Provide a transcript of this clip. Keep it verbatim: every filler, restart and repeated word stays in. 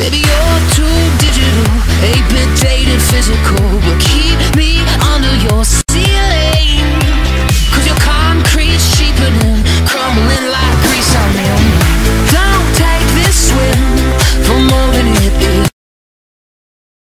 baby, you're